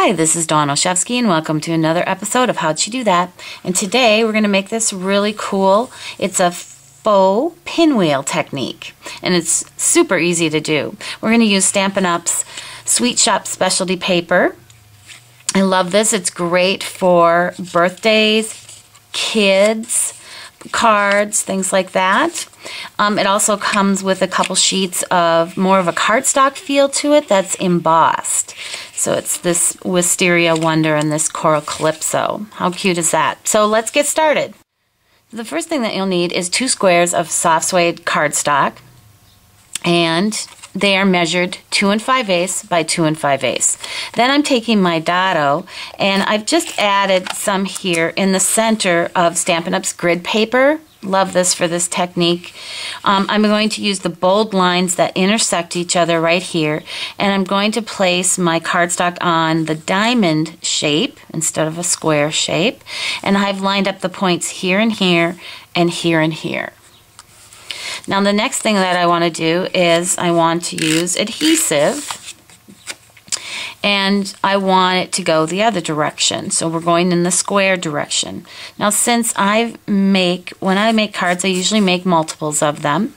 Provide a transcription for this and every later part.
Hi, this is Dawn Olchefske and welcome to another episode of How'd She Do That. And today we're going to make this really cool, it's a faux pinwheel technique. And it's super easy to do. We're going to use Stampin' Up!'s Sweet Shop Specialty Paper. I love this, it's great for birthdays, kids, cards, things like that. It also comes with a couple sheets of more of a cardstock feel to it that's embossed. So it's this Wisteria Wonder and this Coral Calypso. How cute is that? So let's get started. The first thing that you'll need is 2 squares of soft suede cardstock, and they are measured 2 5/8 by 2 5/8. Then I'm taking my Dotto, and I've just added some here in the center of Stampin' Up!'s grid paper. Love this for this technique. I'm going to use the bold lines that intersect each other right here, and I'm going to place my cardstock on the diamond shape instead of a square shape, and I've lined up the points here and here and here and here. Now the next thing that I want to do is I want to use adhesive, and I want it to go the other direction, so we're going in the square direction. Now since when I make cards, I usually make multiples of them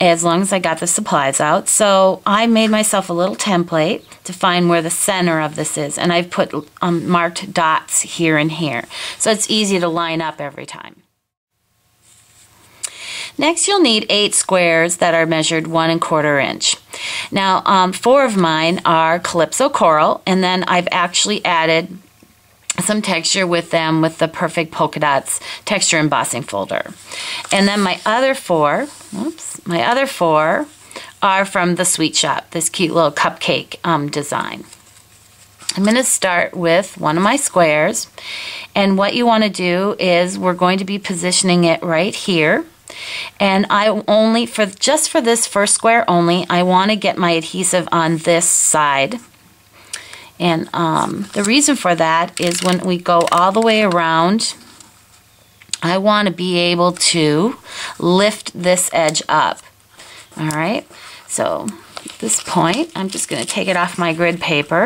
as long as I got the supplies out, so I made myself a little template to find where the center of this is, and I've put marked dots here and here, so it's easy to line up every time. Next you'll need 8 squares that are measured 1 1/4 inch. Now 4 of mine are Calypso Coral, and then I've actually added some texture with them with the Perfect Polka Dots texture embossing folder. And then my other 4, my other four are from the Sweet Shop, this cute little cupcake design. I'm going to start with one of my squares, and what you want to do is we're going to be positioning it right here. And I only, just for this first square only, I want to get my adhesive on this side. And the reason for that is when we go all the way around, I want to be able to lift this edge up. All right, so at this point, I'm just going to take it off my grid paper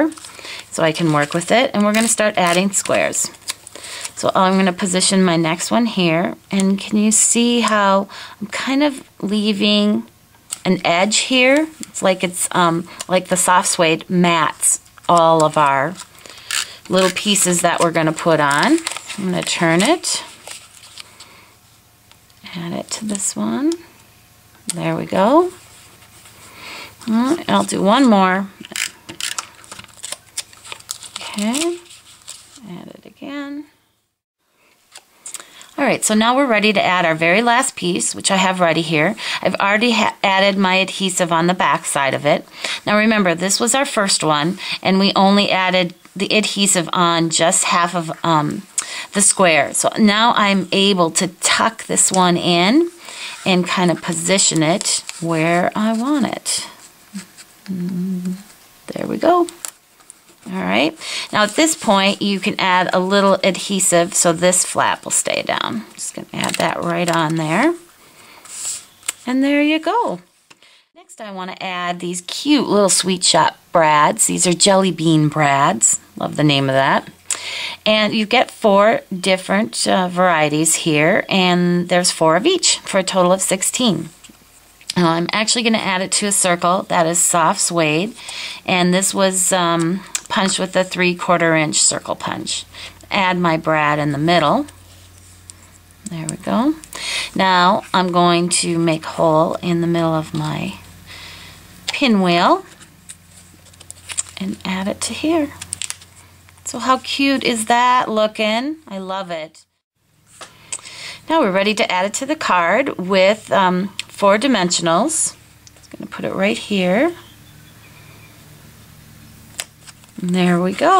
so I can work with it, and we're going to start adding squares. So I'm going to position my next one here, and can you see how I'm kind of leaving an edge here? It's like the soft suede mats all of our little pieces that we're going to put on. I'm going to turn it, add it to this one. There we go. All right, I'll do one more. Okay, add it again. Alright, so now we're ready to add our very last piece, which I have ready here. I've already added my adhesive on the back side of it. Now remember, this was our first one, and we only added the adhesive on just half of the square. So now I'm able to tuck this one in and kind of position it where I want it. There we go. Alright, now at this point you can add a little adhesive so this flap will stay down. I'm just going to add that right on there. And there you go. Next I want to add these cute little Sweet Shop brads. These are jelly bean brads. Love the name of that. And you get 4 different varieties here, and there's 4 of each for a total of 16. Now I'm actually going to add it to a circle that is soft suede, and this was punched with a 3/4 inch circle punch. Add my brad in the middle. There we go. Now I'm going to make a hole in the middle of my pinwheel and add it to here. So how cute is that looking? I love it. Now we're ready to add it to the card with 4 dimensionals. I'm going to put it right here. There we go.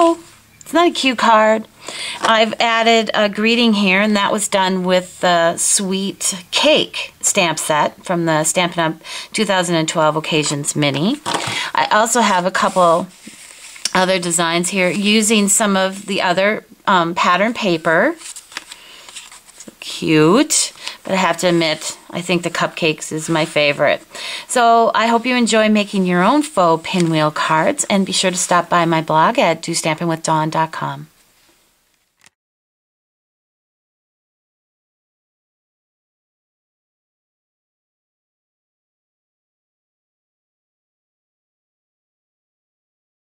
It's not a cute card. I've added a greeting here, and that was done with the Sweet Cake stamp set from the Stampin' Up! 2012 Occasions Mini. I also have a couple other designs here using some of the other pattern paper. So cute. But I have to admit, I think the cupcakes is my favorite. So I hope you enjoy making your own faux pinwheel cards, and be sure to stop by my blog at DoStampingWithDawn.com.